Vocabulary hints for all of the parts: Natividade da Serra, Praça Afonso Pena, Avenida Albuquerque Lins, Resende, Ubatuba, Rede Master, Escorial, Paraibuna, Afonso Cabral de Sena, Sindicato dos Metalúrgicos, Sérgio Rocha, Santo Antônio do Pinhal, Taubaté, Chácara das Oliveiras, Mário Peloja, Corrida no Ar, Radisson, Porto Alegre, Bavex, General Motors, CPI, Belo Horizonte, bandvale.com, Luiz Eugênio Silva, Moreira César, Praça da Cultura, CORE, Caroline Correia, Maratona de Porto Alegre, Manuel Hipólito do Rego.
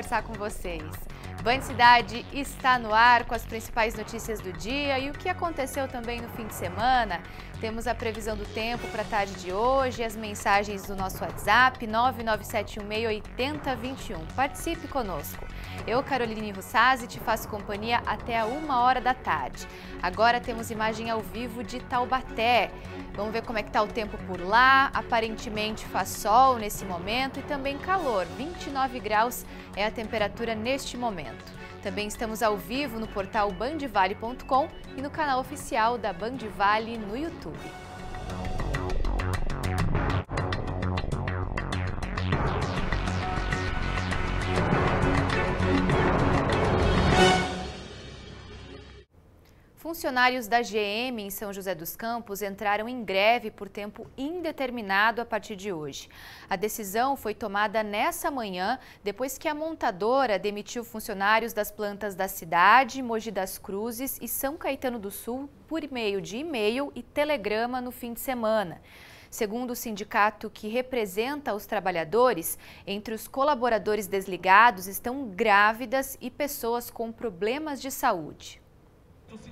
conversar com vocês. Band Cidade está no ar com as principais notícias do dia e o que aconteceu também no fim de semana. Temos a previsão do tempo para a tarde de hoje, as mensagens do nosso WhatsApp 997168021. Participe conosco. Eu, Caroline Russazzi, te faço companhia até a 1h da tarde. Agora temos imagem ao vivo de Taubaté. Vamos ver como é que está o tempo por lá. Aparentemente faz sol nesse momento e também calor. 29 graus é a temperatura neste momento. Também estamos ao vivo no portal bandvale.com e no canal oficial da Band Vale no YouTube. Funcionários da GM em São José dos Campos entraram em greve por tempo indeterminado a partir de hoje. A decisão foi tomada nessa manhã, depois que a montadora demitiu funcionários das plantas da cidade, Mogi das Cruzes e São Caetano do Sul por meio de e-mail e telegrama no fim de semana. Segundo o sindicato que representa os trabalhadores, entre os colaboradores desligados estão grávidas e pessoas com problemas de saúde.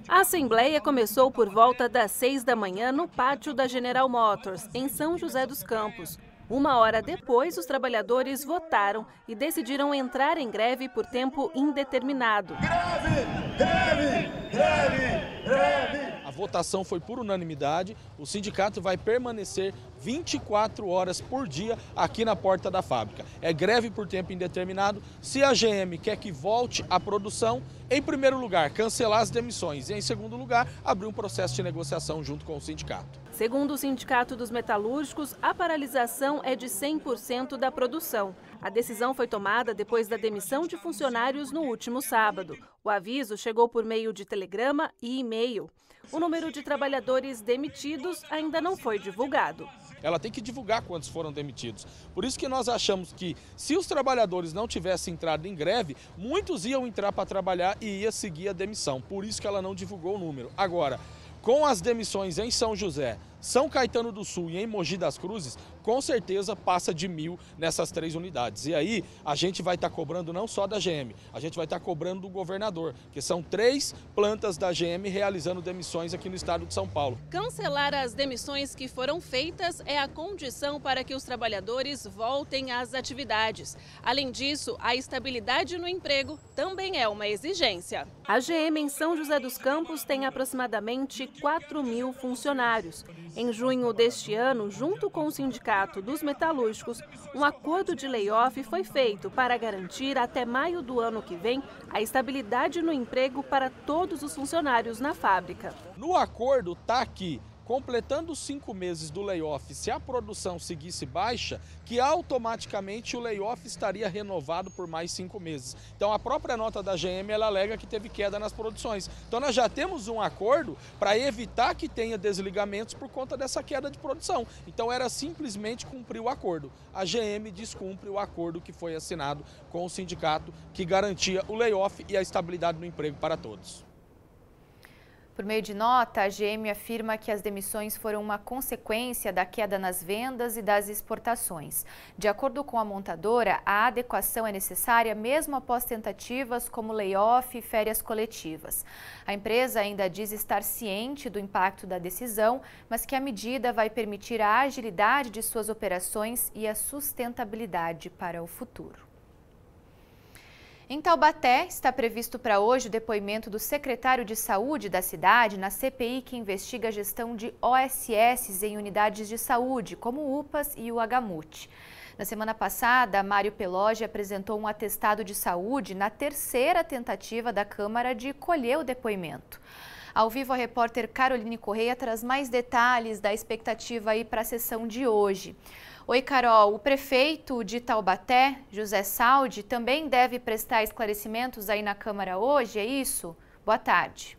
A assembleia começou por volta das 6h no pátio da General Motors, em São José dos Campos. 1h depois, os trabalhadores votaram e decidiram entrar em greve por tempo indeterminado. Greve! Greve! Greve! Greve! A votação foi por unanimidade. O sindicato vai permanecer 24 horas por dia aqui na porta da fábrica. É greve por tempo indeterminado. Se a GM quer que volte à produção, em primeiro lugar, cancelar as demissões e, em segundo lugar, abrir um processo de negociação junto com o sindicato. Segundo o Sindicato dos Metalúrgicos, a paralisação é de 100% da produção. A decisão foi tomada depois da demissão de funcionários no último sábado. O aviso chegou por meio de telegrama e e-mail. O número de trabalhadores demitidos ainda não foi divulgado. Ela tem que divulgar quantos foram demitidos. Por isso que nós achamos que, se os trabalhadores não tivessem entrado em greve, muitos iam entrar para trabalhar e ia seguir a demissão. Por isso que ela não divulgou o número. Agora, com as demissões em São José, São Caetano do Sul e em Mogi das Cruzes, com certeza passa de 1.000 nessas 3 unidades. E aí a gente vai estar cobrando não só da GM, a gente vai estar cobrando do governador, que são 3 plantas da GM realizando demissões aqui no estado de São Paulo. Cancelar as demissões que foram feitas é a condição para que os trabalhadores voltem às atividades. Além disso, a estabilidade no emprego também é uma exigência. A GM em São José dos Campos tem aproximadamente 4.000 funcionários. Em junho deste ano, junto com o Sindicato dos Metalúrgicos, um acordo de layoff foi feito para garantir até maio do ano que vem a estabilidade no emprego para todos os funcionários na fábrica. No acordo está aqui, completando os 5 meses do layoff, se a produção seguisse baixa, que automaticamente o layoff estaria renovado por mais 5 meses. Então a própria nota da GM, ela alega que teve queda nas produções. Então nós já temos um acordo para evitar que tenha desligamentos por conta dessa queda de produção. Então era simplesmente cumprir o acordo. A GM descumpre o acordo que foi assinado com o sindicato, que garantia o layoff e a estabilidade no emprego para todos. Por meio de nota, a GM afirma que as demissões foram uma consequência da queda nas vendas e das exportações. De acordo com a montadora, a adequação é necessária mesmo após tentativas como layoff e férias coletivas. A empresa ainda diz estar ciente do impacto da decisão, mas que a medida vai permitir a agilidade de suas operações e a sustentabilidade para o futuro. Em Taubaté, está previsto para hoje o depoimento do secretário de Saúde da cidade na CPI que investiga a gestão de OSS em unidades de saúde, como UPAs e o Agamute. Na semana passada, Mário Peloggi apresentou um atestado de saúde na 3ª tentativa da Câmara de colher o depoimento. Ao vivo, a repórter Caroline Correia traz mais detalhes da expectativa aí para a sessão de hoje. Oi, Carol. O prefeito de Taubaté, José Saudi, também deve prestar esclarecimentos aí na Câmara hoje, é isso? Boa tarde.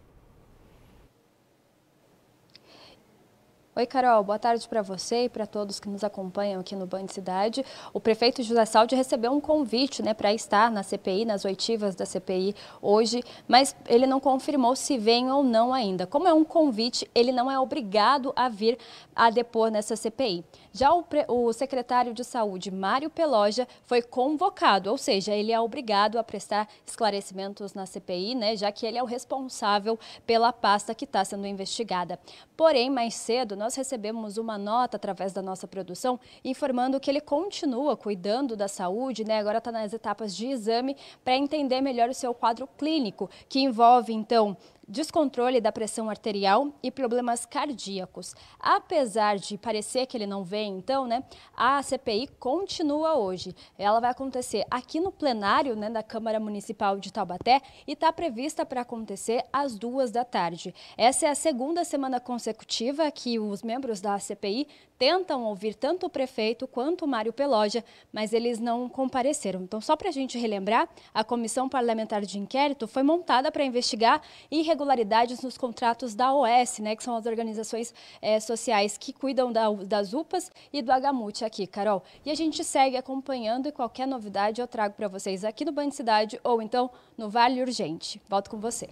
Oi, Carol, boa tarde para você e para todos que nos acompanham aqui no Band Cidade. O prefeito José Saudi recebeu um convite, né, para estar na CPI, nas oitivas da CPI hoje, mas ele não confirmou se vem ou não ainda. Como é um convite, ele não é obrigado a vir a depor nessa CPI. Já o secretário de Saúde, Mário Peloja, foi convocado, ou seja, ele é obrigado a prestar esclarecimentos na CPI, né, já que ele é o responsável pela pasta que está sendo investigada. Porém, mais cedo, nós recebemos uma nota através da nossa produção informando que ele continua cuidando da saúde, né? Agora está nas etapas de exame para entender melhor o seu quadro clínico, que envolve, então, descontrole da pressão arterial e problemas cardíacos. Apesar de parecer que ele não vem, então, né, a CPI continua hoje. Ela vai acontecer aqui no plenário, né, da Câmara Municipal de Taubaté e está prevista para acontecer às 14h. Essa é a segunda semana consecutiva que os membros da CPI tentam ouvir tanto o prefeito quanto o Mário Peloggi, mas eles não compareceram. Então, só para a gente relembrar, a Comissão Parlamentar de Inquérito foi montada para investigar irregularidades nos contratos da OS, né, que são as organizações sociais que cuidam das UPAs e do Agamute aqui, Carol. E a gente segue acompanhando e qualquer novidade eu trago para vocês aqui no Band Cidade ou então no Vale Urgente. Volto com você.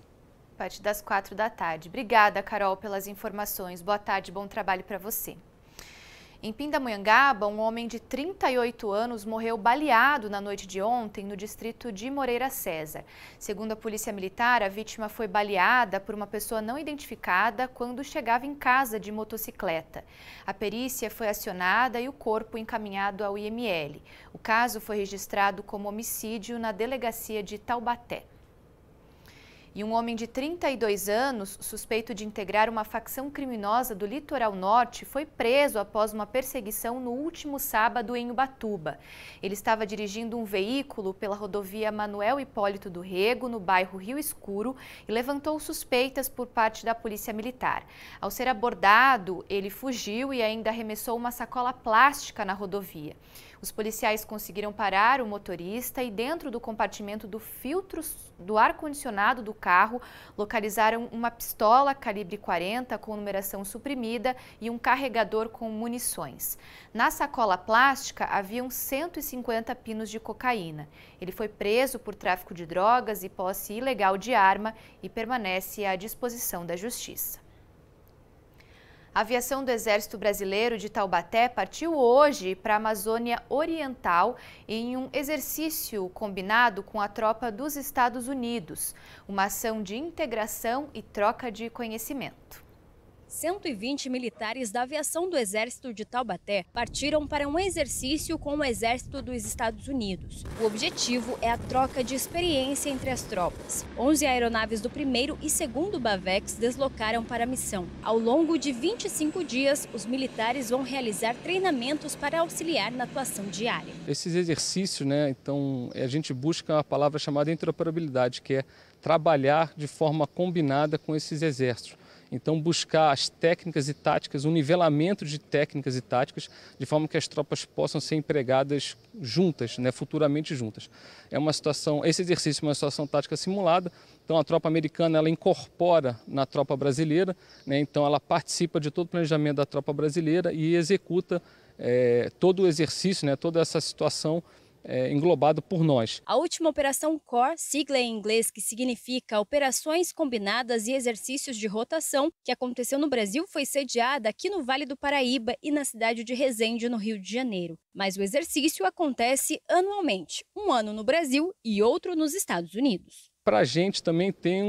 A partir das 16h. Obrigada, Carol, pelas informações. Boa tarde, bom trabalho para você. Em Pindamonhangaba, um homem de 38 anos morreu baleado na noite de ontem no distrito de Moreira César. Segundo a Polícia Militar, a vítima foi baleada por uma pessoa não identificada quando chegava em casa de motocicleta. A perícia foi acionada e o corpo encaminhado ao IML. O caso foi registrado como homicídio na delegacia de Taubaté. E um homem de 32 anos, suspeito de integrar uma facção criminosa do Litoral Norte, foi preso após uma perseguição no último sábado em Ubatuba. Ele estava dirigindo um veículo pela rodovia Manuel Hipólito do Rego, no bairro Rio Escuro, e levantou suspeitas por parte da Polícia Militar. Ao ser abordado, ele fugiu e ainda arremessou uma sacola plástica na rodovia. Os policiais conseguiram parar o motorista e dentro do compartimento do filtro do ar-condicionado do carro, localizaram uma pistola calibre 40 com numeração suprimida e um carregador com munições. Na sacola plástica haviam 150 pinos de cocaína. Ele foi preso por tráfico de drogas e posse ilegal de arma e permanece à disposição da Justiça. A aviação do Exército Brasileiro de Taubaté partiu hoje para a Amazônia Oriental em um exercício combinado com a tropa dos Estados Unidos, uma ação de integração e troca de conhecimento. 120 militares da aviação do Exército de Taubaté partiram para um exercício com o Exército dos Estados Unidos. O objetivo é a troca de experiência entre as tropas. 11 aeronaves do 1º e 2º Bavex deslocaram para a missão. Ao longo de 25 dias, os militares vão realizar treinamentos para auxiliar na atuação diária. Esses exercícios, né, então, a gente busca a palavra chamada interoperabilidade, que é trabalhar de forma combinada com esses exércitos. Então, buscar as técnicas e táticas, o nivelamento de técnicas e táticas, de forma que as tropas possam ser empregadas juntas, né, futuramente juntas. É uma situação, esse exercício é uma situação tática simulada, então a tropa americana ela incorpora na tropa brasileira, né, então ela participa de todo o planejamento da tropa brasileira e executa todo o exercício, né, toda essa situação englobado por nós. A última operação CORE, sigla em inglês que significa Operações Combinadas e Exercícios de Rotação, que aconteceu no Brasil, foi sediada aqui no Vale do Paraíba e na cidade de Resende, no Rio de Janeiro. Mas o exercício acontece anualmente, um ano no Brasil e outro nos Estados Unidos. Para a gente também tem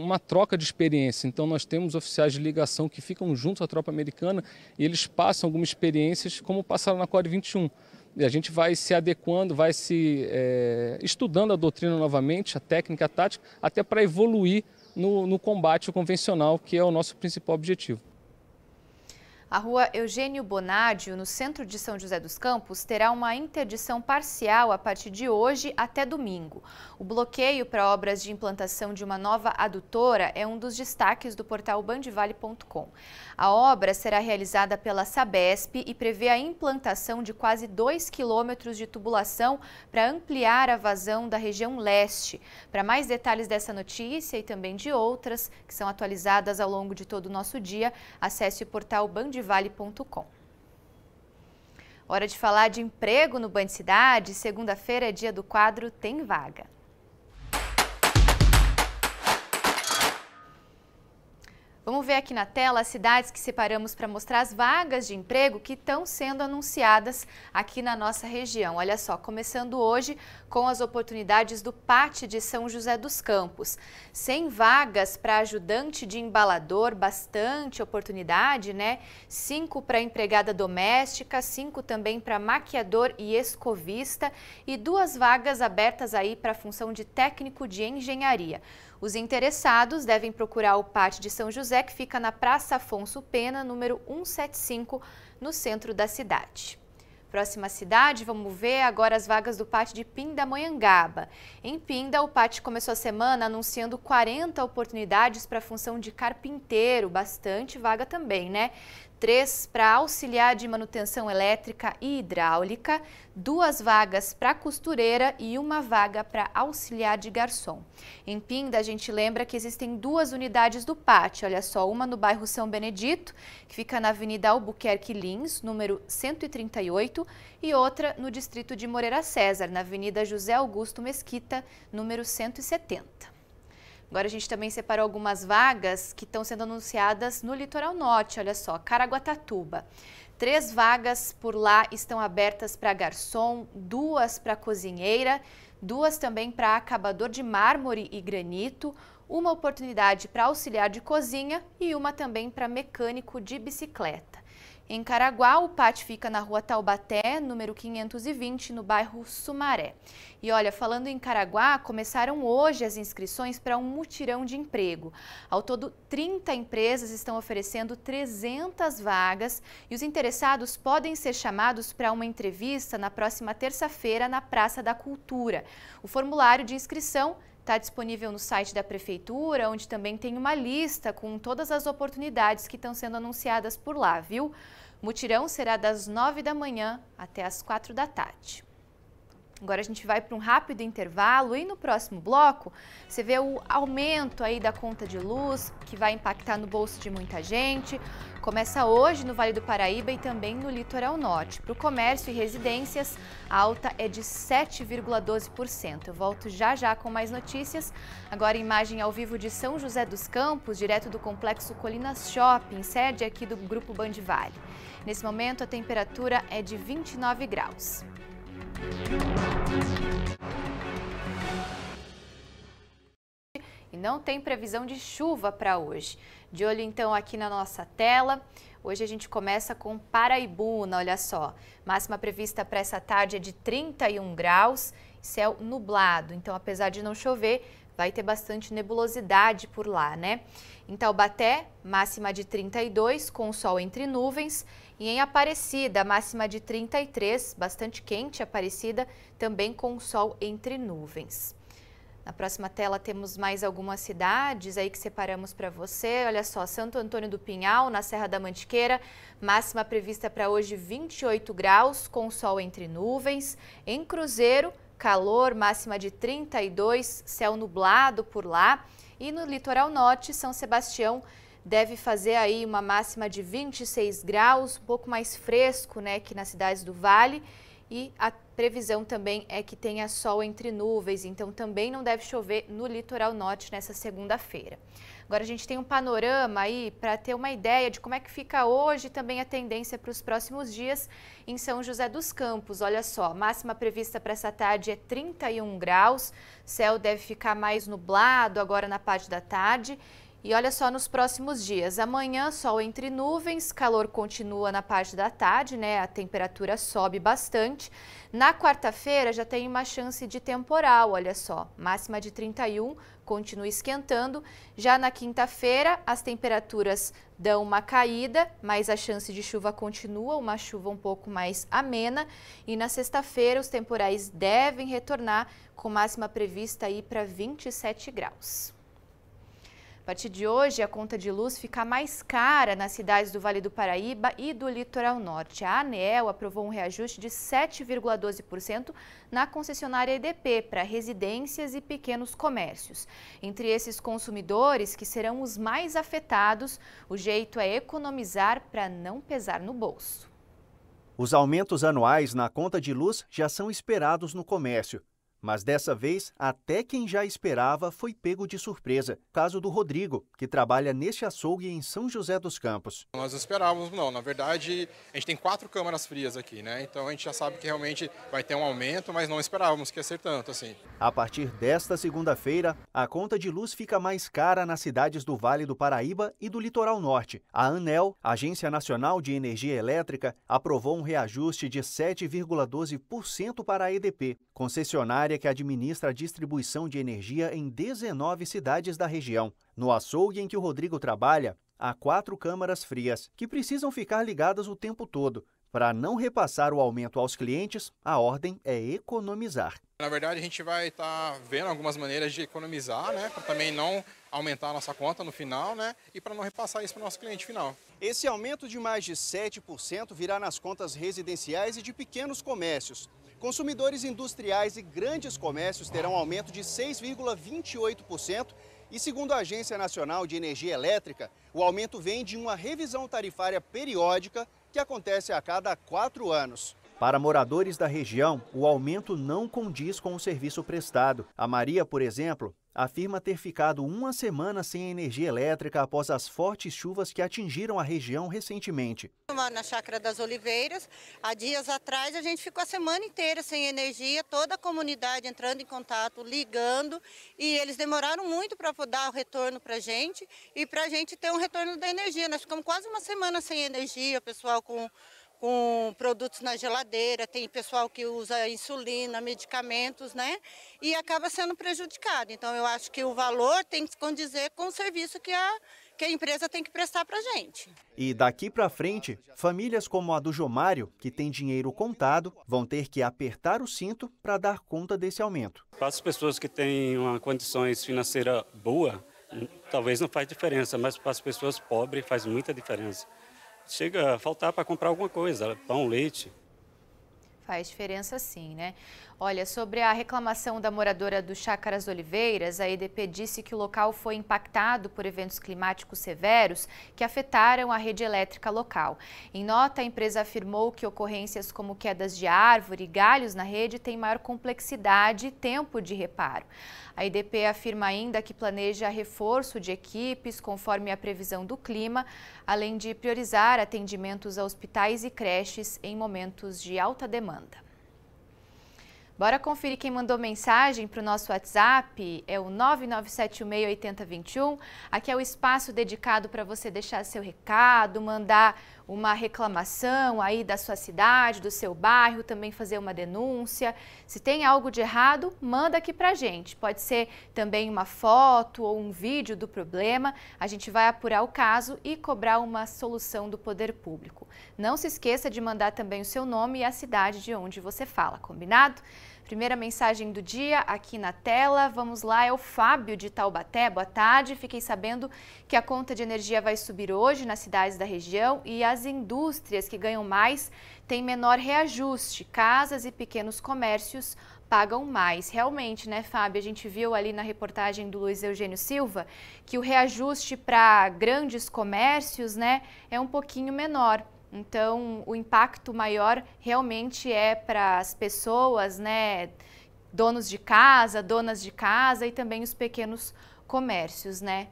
uma troca de experiência, então nós temos oficiais de ligação que ficam juntos à tropa americana e eles passam algumas experiências como passaram na CORE 21. E a gente vai se adequando, vai se estudando a doutrina novamente, a técnica, a tática, até para evoluir no combate convencional, que é o nosso principal objetivo. A rua Eugênio Bonádio, no centro de São José dos Campos, terá uma interdição parcial a partir de hoje até domingo. O bloqueio para obras de implantação de uma nova adutora é um dos destaques do portal bandvale.com. A obra será realizada pela Sabesp e prevê a implantação de quase 2 quilômetros de tubulação para ampliar a vazão da região leste. Para mais detalhes dessa notícia e também de outras que são atualizadas ao longo de todo o nosso dia, acesse o portal bandvale.com. bandvale.com. Hora de falar de emprego no Band Cidade. Segunda-feira é dia do quadro Tem Vaga. Vamos ver aqui na tela as cidades que separamos para mostrar as vagas de emprego que estão sendo anunciadas aqui na nossa região. Olha só, começando hoje com as oportunidades do PAT de São José dos Campos. 100 vagas para ajudante de embalador, bastante oportunidade, né? 5 para empregada doméstica, 5 também para maquiador e escovista e 2 vagas abertas aí para a função de técnico de engenharia. Os interessados devem procurar o PAT de São José, que fica na Praça Afonso Pena, número 175, no centro da cidade. Próxima cidade, vamos ver agora as vagas do PAT de Pindamonhangaba. Em Pinda, o PAT começou a semana anunciando 40 oportunidades para a função de carpinteiro, bastante vaga também, né? 3 para auxiliar de manutenção elétrica e hidráulica, 2 vagas para costureira e 1 vaga para auxiliar de garçom. Em Pinda, a gente lembra que existem 2 unidades do PAT, olha só, uma no bairro São Benedito, que fica na Avenida Albuquerque Lins, número 138, e outra no distrito de Moreira César, na Avenida José Augusto Mesquita, número 170. Agora a gente também separou algumas vagas que estão sendo anunciadas no Litoral Norte, olha só, Caraguatatuba. 3 vagas por lá estão abertas para garçom, 2 para cozinheira, 2 também para acabador de mármore e granito, 1 oportunidade para auxiliar de cozinha e 1 também para mecânico de bicicleta. Em Caraguá, o PAT fica na rua Taubaté, número 520, no bairro Sumaré. E olha, falando em Caraguá, começaram hoje as inscrições para um mutirão de emprego. Ao todo, 30 empresas estão oferecendo 300 vagas e os interessados podem ser chamados para uma entrevista na próxima terça-feira na Praça da Cultura. O formulário de inscrição está disponível no site da Prefeitura, onde também tem uma lista com todas as oportunidades que estão sendo anunciadas por lá, viu? O mutirão será das 9 da manhã até as 4 da tarde. Agora a gente vai para um rápido intervalo e no próximo bloco você vê o aumento aí da conta de luz que vai impactar no bolso de muita gente. Começa hoje no Vale do Paraíba e também no Litoral Norte. Para o comércio e residências, a alta é de 7,12%. Eu volto já já com mais notícias. Agora imagem ao vivo de São José dos Campos, direto do Complexo Colinas Shopping, sede aqui do Grupo Band Vale. Nesse momento a temperatura é de 29 graus. E não tem previsão de chuva para hoje. De olho então aqui na nossa tela. Hoje a gente começa com Paraibuna, olha só. Máxima prevista para essa tarde é de 31 graus, céu nublado. Então, apesar de não chover, vai ter bastante nebulosidade por lá, né? Em Taubaté, máxima de 32, com sol entre nuvens. E em Aparecida, máxima de 33, bastante quente Aparecida, também com sol entre nuvens. Na próxima tela temos mais algumas cidades aí que separamos para você. Olha só, Santo Antônio do Pinhal, na Serra da Mantiqueira, máxima prevista para hoje 28 graus, com sol entre nuvens. Em Cruzeiro, calor, máxima de 32, céu nublado por lá. E no Litoral Norte, São Sebastião deve fazer aí uma máxima de 26 graus, um pouco mais fresco, né, que nas cidades do Vale. E a previsão também é que tenha sol entre nuvens, então também não deve chover no Litoral Norte nessa segunda-feira. Agora a gente tem um panorama aí para ter uma ideia de como é que fica hoje e também a tendência para os próximos dias em São José dos Campos. Olha só, máxima prevista para essa tarde é 31 graus, céu deve ficar mais nublado agora na parte da tarde. E olha só nos próximos dias, amanhã sol entre nuvens, calor continua na parte da tarde, né? A temperatura sobe bastante. Na quarta-feira já tem uma chance de temporal, olha só, máxima de 31, continua esquentando. Já na quinta-feira as temperaturas dão uma caída, mas a chance de chuva continua, uma chuva um pouco mais amena. E na sexta-feira os temporais devem retornar com máxima prevista aí para 27 graus. A partir de hoje, a conta de luz fica mais cara nas cidades do Vale do Paraíba e do Litoral Norte. A ANEEL aprovou um reajuste de 7,12% na concessionária EDP para residências e pequenos comércios. Entre esses consumidores, que serão os mais afetados, o jeito é economizar para não pesar no bolso. Os aumentos anuais na conta de luz já são esperados no comércio. Mas dessa vez, até quem já esperava foi pego de surpresa. Caso do Rodrigo, que trabalha neste açougue em São José dos Campos. Nós esperávamos não. Na verdade, a gente tem 4 câmaras frias aqui, né? Então a gente já sabe que realmente vai ter um aumento, mas não esperávamos que ia ser tanto assim. A partir desta segunda-feira, a conta de luz fica mais cara nas cidades do Vale do Paraíba e do Litoral Norte. A ANEEL, Agência Nacional de Energia Elétrica, aprovou um reajuste de 7,12% para a EDP, concessionária que administra a distribuição de energia em 19 cidades da região. No açougue em que o Rodrigo trabalha, há 4 câmaras frias, que precisam ficar ligadas o tempo todo. Para não repassar o aumento aos clientes, a ordem é economizar. Na verdade, a gente vai estar vendo algumas maneiras de economizar, né, para também não aumentar a nossa conta no final, né, e para não repassar isso para o nosso cliente final. Esse aumento de mais de 7% virá nas contas residenciais e de pequenos comércios. Consumidores industriais e grandes comércios terão aumento de 6,28% e, segundo a Agência Nacional de Energia Elétrica, o aumento vem de uma revisão tarifária periódica que acontece a cada 4 anos. Para moradores da região, o aumento não condiz com o serviço prestado. A Maria, por exemplo, afirma ter ficado uma semana sem energia elétrica após as fortes chuvas que atingiram a região recentemente. Na Chácara das Oliveiras, há dias atrás, a gente ficou a semana inteira sem energia, toda a comunidade entrando em contato, ligando, e eles demoraram muito para dar o retorno para a gente e para a gente ter um retorno da energia. Nós ficamos quase uma semana sem energia, o pessoal com produtos na geladeira, tem pessoal que usa insulina, medicamentos, né? E acaba sendo prejudicado. Então eu acho que o valor tem que condizer com o serviço que a empresa tem que prestar para a gente. E daqui para frente, famílias como a do Jomário, que tem dinheiro contado, vão ter que apertar o cinto para dar conta desse aumento. Para as pessoas que têm uma condições financeira boa, talvez não faz diferença, mas para as pessoas pobres faz muita diferença. Chega a faltar para comprar alguma coisa, pão, leite. Faz diferença sim, né? Olha, sobre a reclamação da moradora do Chácara das Oliveiras, a EDP disse que o local foi impactado por eventos climáticos severos que afetaram a rede elétrica local. Em nota, a empresa afirmou que ocorrências como quedas de árvore e galhos na rede têm maior complexidade e tempo de reparo. A EDP afirma ainda que planeja reforço de equipes conforme a previsão do clima, além de priorizar atendimentos a hospitais e creches em momentos de alta demanda. Bora conferir quem mandou mensagem para o nosso WhatsApp, é o 99768021. Aqui é o espaço dedicado para você deixar seu recado, mandar uma reclamação aí da sua cidade, do seu bairro, também fazer uma denúncia. Se tem algo de errado, manda aqui para a gente. Pode ser também uma foto ou um vídeo do problema. A gente vai apurar o caso e cobrar uma solução do poder público. Não se esqueça de mandar também o seu nome e a cidade de onde você fala, combinado? Primeira mensagem do dia aqui na tela, vamos lá, é o Fábio de Taubaté. Boa tarde, fiquei sabendo que a conta de energia vai subir hoje nas cidades da região e as indústrias que ganham mais têm menor reajuste, casas e pequenos comércios pagam mais. Realmente, né, Fábio? A gente viu ali na reportagem do Luiz Eugênio Silva que o reajuste para grandes comércios, né, é um pouquinho menor. Então, o impacto maior realmente é para as pessoas, né, donos de casa, donas de casa e também os pequenos comércios, né?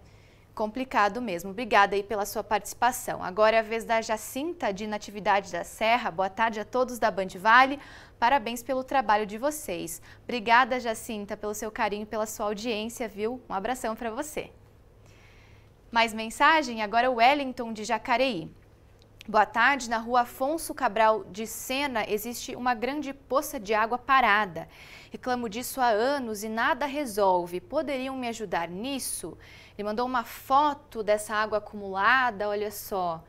Complicado mesmo. Obrigada aí pela sua participação. Agora é a vez da Jacinta de Natividade da Serra. Boa tarde a todos da Band Vale. Parabéns pelo trabalho de vocês. Obrigada, Jacinta, pelo seu carinho, pela sua audiência, viu? Um abração para você. Mais mensagem? Agora o Wellington de Jacareí. Boa tarde, na rua Afonso Cabral de Sena existe uma grande poça de água parada. Reclamo disso há anos e nada resolve. Poderiam me ajudar nisso? Ele mandou uma foto dessa água acumulada, olha só.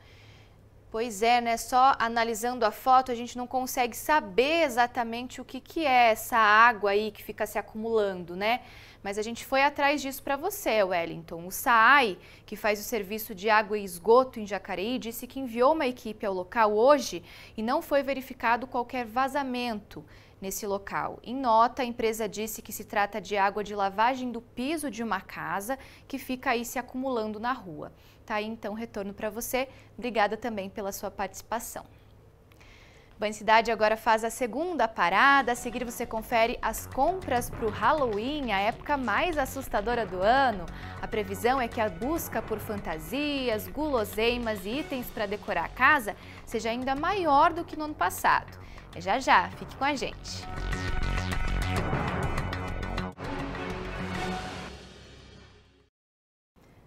Pois é, né? Só analisando a foto a gente não consegue saber exatamente o que é essa água aí que fica se acumulando, né? Mas a gente foi atrás disso para você, Wellington. O SAAI, que faz o serviço de água e esgoto em Jacareí, disse que enviou uma equipe ao local hoje e não foi verificado qualquer vazamento nesse local. Em nota, a empresa disse que se trata de água de lavagem do piso de uma casa que fica aí se acumulando na rua. Tá aí, então, retorno para você. Obrigada também pela sua participação. Banho Cidade agora faz a segunda parada. A seguir você confere as compras para o Halloween, a época mais assustadora do ano. A previsão é que a busca por fantasias, guloseimas e itens para decorar a casa seja ainda maior do que no ano passado. É já já, fique com a gente.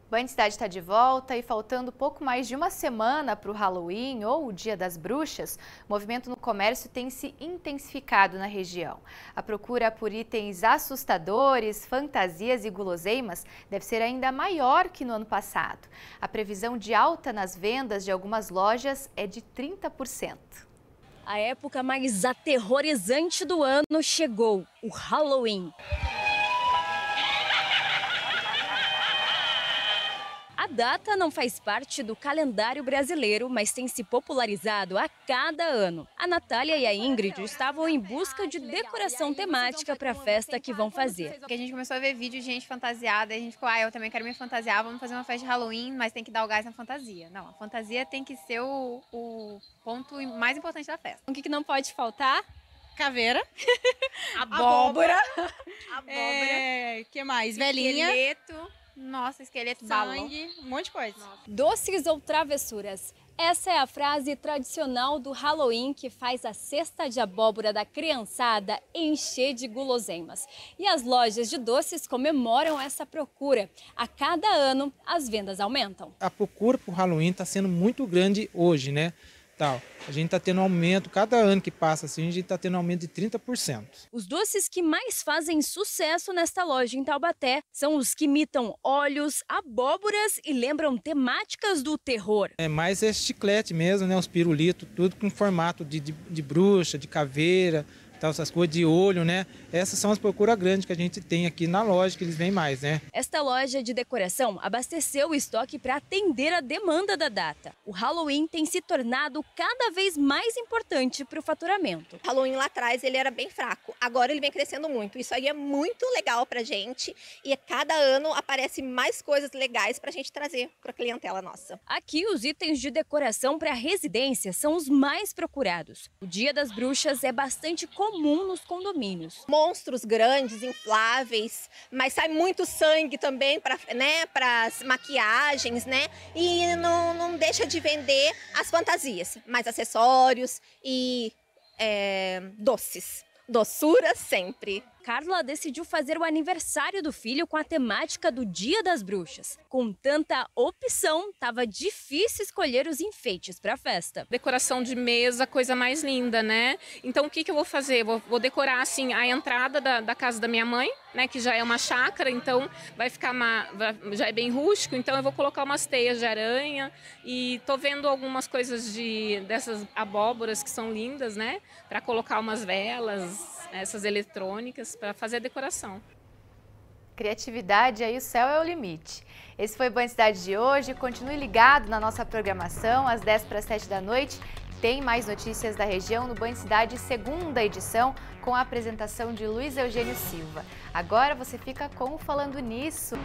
Banho Cidade está de volta e faltando pouco mais de uma semana para o Halloween ou o Dia das Bruxas, o movimento no comércio tem se intensificado na região. A procura por itens assustadores, fantasias e guloseimas deve ser ainda maior que no ano passado. A previsão de alta nas vendas de algumas lojas é de 30%. A época mais aterrorizante do ano chegou, o Halloween. A data não faz parte do calendário brasileiro, mas tem se popularizado a cada ano. A Natália e a Ingrid estavam em busca de decoração temática para a festa que vão fazer. A gente começou a ver vídeos de gente fantasiada, e a gente ficou, eu também quero me fantasiar, vamos fazer uma festa de Halloween, mas tem que dar o gás na fantasia. Não, a fantasia tem que ser o ponto mais importante da festa. O que não pode faltar? Caveira, abóbora. Que mais? Velhinha. Esqueleto. Nossa, esqueleto, sangue, balão, um monte de coisa. Nossa. Doces ou travessuras? Essa é a frase tradicional do Halloween que faz a cesta de abóbora da criançada encher de guloseimas. E as lojas de doces comemoram essa procura. A cada ano, as vendas aumentam. A procura por Halloween está sendo muito grande hoje, né? A gente está tendo aumento, cada ano que passa assim, a gente está tendo aumento de 30%. Os doces que mais fazem sucesso nesta loja em Taubaté são os que imitam olhos, abóboras e lembram temáticas do terror. É mais esse chiclete mesmo, né? Os pirulitos, tudo com formato de bruxa, de caveira, tal, essas coisas de olho, né? Essas são as procuras grandes que a gente tem aqui na loja, que eles vêm mais, né? Esta loja de decoração abasteceu o estoque para atender a demanda da data. O Halloween tem se tornado cada vez mais importante para o faturamento. O Halloween lá atrás ele era bem fraco, agora ele vem crescendo muito. Isso aí é muito legal para a gente e a cada ano aparece mais coisas legais para a gente trazer para a clientela nossa. Aqui os itens de decoração para residência são os mais procurados. O Dia das Bruxas é bastante comum nos condomínios. Monstros grandes, infláveis, mas sai muito sangue também para as maquiagens, né? E não deixa de vender as fantasias, mas acessórios e doces. Doçura sempre. Carla decidiu fazer o aniversário do filho com a temática do Dia das Bruxas. Com tanta opção, estava difícil escolher os enfeites para a festa. Decoração de mesa, coisa mais linda, né? Então o que eu vou fazer? Vou decorar assim a entrada da casa da minha mãe, né? Que já é uma chácara, então vai ficar já é bem rústico. Então eu vou colocar umas teias de aranha e tô vendo algumas coisas dessas abóboras que são lindas, né? Para colocar umas velas, essas eletrônicas, para fazer a decoração. Criatividade, aí o céu é o limite. Esse foi o Banho Cidade de hoje. Continue ligado na nossa programação, às 10 para as 7 da noite. Tem mais notícias da região no Banho Cidade, segunda edição, com a apresentação de Luiz Eugênio Silva. Agora você fica com o Falando Nisso.